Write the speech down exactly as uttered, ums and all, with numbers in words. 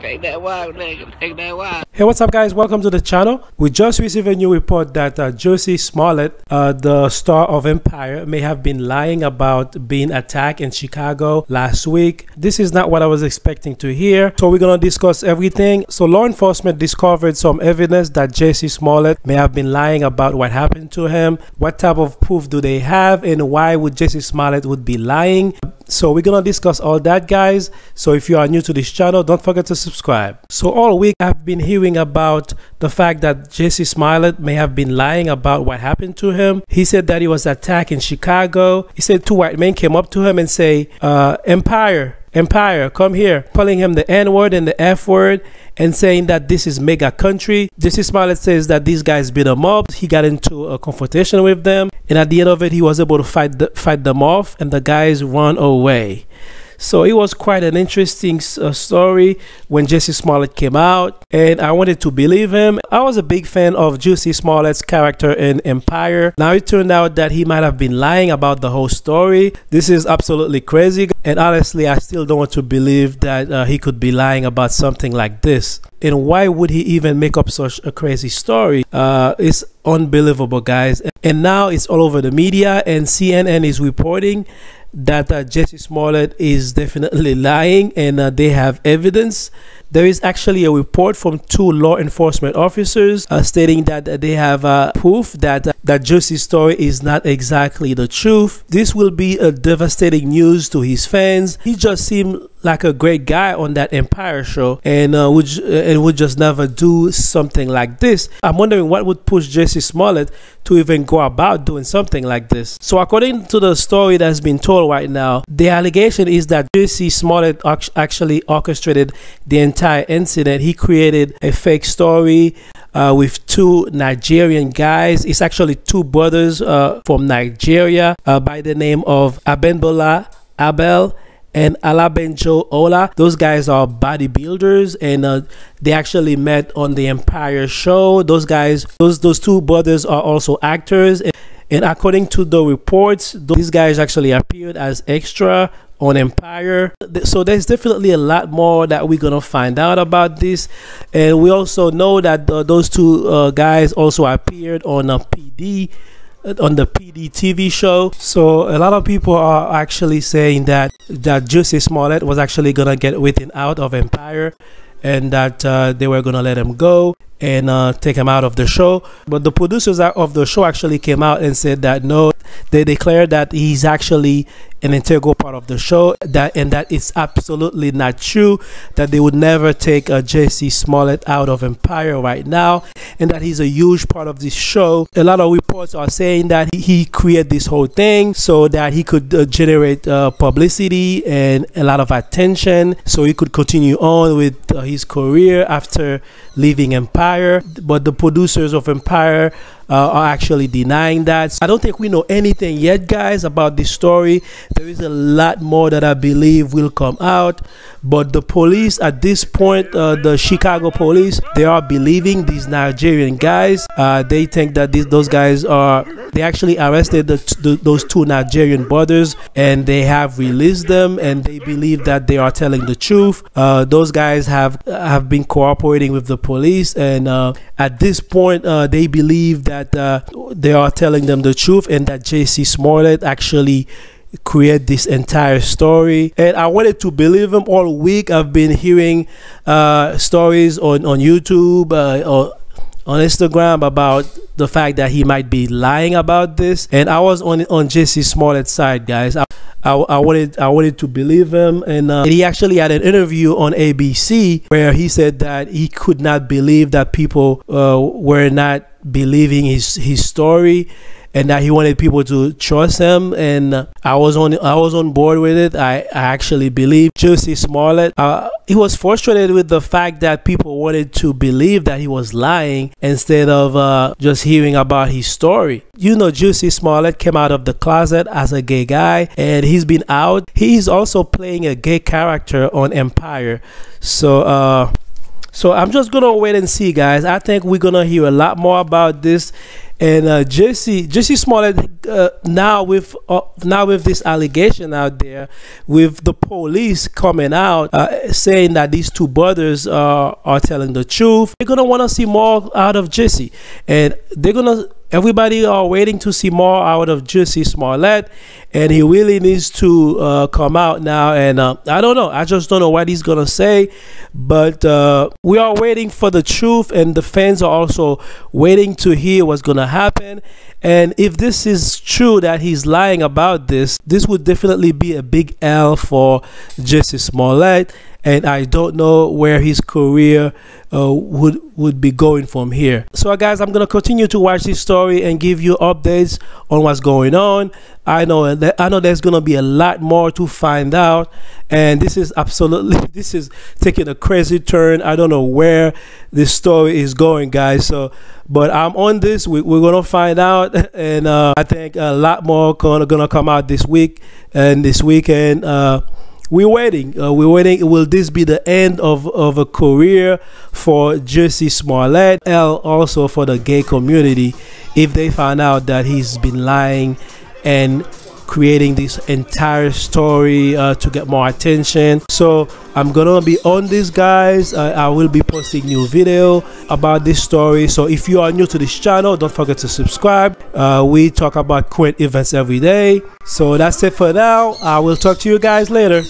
Take that walk, nigga. Take that walk. Hey, what's up, guys? Welcome to the channel. We just received a new report that uh, Jussie Smollett, uh, the star of Empire, may have been lying about being attacked in Chicago last week. This is not what I was expecting to hear, so we're going to discuss everything. So law enforcement discovered some evidence that Jussie Smollett may have been lying about what happened to him. What type of proof do they have, and why would Jussie Smollett would be lying? So we're gonna discuss all that, guys. So if you are new to this channel, don't forget to subscribe. So all week I've been hearing about the fact that Jussie Smollett may have been lying about what happened to him. He said that he was attacked in Chicago. He said two white men came up to him and say, uh, Empire, Empire, come here, calling him the N word and the F word and saying that this is mega country. Jussie Smollett says that these guys beat him up. He got into a confrontation with them, and at the end of it, he was able to fight the, fight them off, and the guys run away. So it was quite an interesting uh, story when Jussie Smollett came out, and I wanted to believe him. I was a big fan of Jussie Smollett's character in Empire. Now it turned out that he might have been lying about the whole story. This is absolutely crazy, and honestly, I still don't want to believe that uh, he could be lying about something like this. And why would he even make up such a crazy story? Uh, it's unbelievable, guys. And now it's all over the media, and C N N is reporting that uh, Jussie Smollett is definitely lying, and uh, they have evidence. There is actually a report from two law enforcement officers uh, stating that uh, they have uh, proof that uh, that Jussie's story is not exactly the truth. This will be a devastating news to his fans. He just seemed like a great guy on that Empire show, and uh, would uh, and would just never do something like this. I'm wondering what would push Jussie Smollett to even go about doing something like this. So according to the story that's been told right now, the allegation is that Jussie Smollett actually orchestrated the entire incident. He created a fake story uh, with two Nigerian guys. It's actually two brothers uh, from Nigeria uh, by the name of Abenbola Abel and Olabinjo Ola. Those guys are bodybuilders, and uh, they actually met on the Empire show. Those guys, those those two brothers are also actors, and, and according to the reports, these guys actually appeared as extra on Empire. So there's definitely a lot more that we're gonna find out about this, and we also know that uh, those two uh, guys also appeared on a P D. On the P D T V show. So a lot of people are actually saying that that Jussie Smollett was actually gonna get written out of Empire, and that uh, they were gonna let him go and uh, take him out of the show. But the producers of the show actually came out and said that no, they declared that he's actually an integral part of the show, that and that it's absolutely not true, that they would never take uh, Jussie Smollett out of Empire right now, and that he's a huge part of this show. A lot of reports are saying that he, he created this whole thing so that he could uh, generate uh, publicity and a lot of attention, so he could continue on with uh, his career after leaving Empire. But the producers of Empire Uh, are actually denying that. I don't think we know anything yet, guys, about this story. There is a lot more that I believe will come out, but the police at this point, uh, the Chicago police, they are believing these Nigerian guys. Uh, they think that these those guys are, they actually arrested the, the, those two Nigerian brothers, and they have released them, and they believe that they are telling the truth. Uh, those guys have have been cooperating with the police, and uh, at this point uh, they believe that Uh, they are telling them the truth, and that Jussie Smollett actually created this entire story. And I wanted to believe him all week. I've been hearing uh, stories on, on YouTube uh, or on Instagram about the fact that he might be lying about this, and I was on on Jussie Smollett's side, guys. I I, I wanted I wanted to believe him, and, uh, and he actually had an interview on A B C where he said that he could not believe that people uh, were not believing his his story, and that he wanted people to trust him. And uh, I was on I was on board with it. I, I actually believed Jussie Smollett. Uh, he was frustrated with the fact that people wanted to believe that he was lying instead of uh, just hearing about his story. You know, Jussie Smollett came out of the closet as a gay guy, and he's been out. He's also playing a gay character on Empire. So uh, so I'm just gonna wait and see, guys. I think we're gonna hear a lot more about this. And uh, Jussie Jussie Smollett, uh, now with uh, now with this allegation out there, with the police coming out uh, saying that these two brothers are are telling the truth, they're gonna want to see more out of Jussie, and they're gonna everybody are waiting to see more out of Jussie Smollett, and he really needs to uh, come out now. And uh, I don't know, I just don't know what he's gonna say, but uh, we are waiting for the truth, and the fans are also waiting to hear what's gonna happen. happen and if this is true that he's lying about this, this would definitely be a big L for Jussie Smollett, and I don't know where his career uh, would would be going from here. So guys, I'm gonna continue to watch this story and give you updates on what's going on. I know that I know there's gonna be a lot more to find out, and this is absolutely this is taking a crazy turn. I don't know where this story is going, guys, so but I'm on this. We, we're gonna find out, and uh, I think a lot more gonna gonna come out this week and this weekend. uh, We're waiting. Uh, we're waiting. Will this be the end of, of a career for Jussie Smollett? L also for the gay community, if they find out that he's been lying and creating this entire story uh, to get more attention. So I'm gonna be on this, guys. uh, I will be posting new video about this story. So if you are new to this channel, don't forget to subscribe. Uh, we talk about current events every day. So that's it for now. I will talk to you guys later.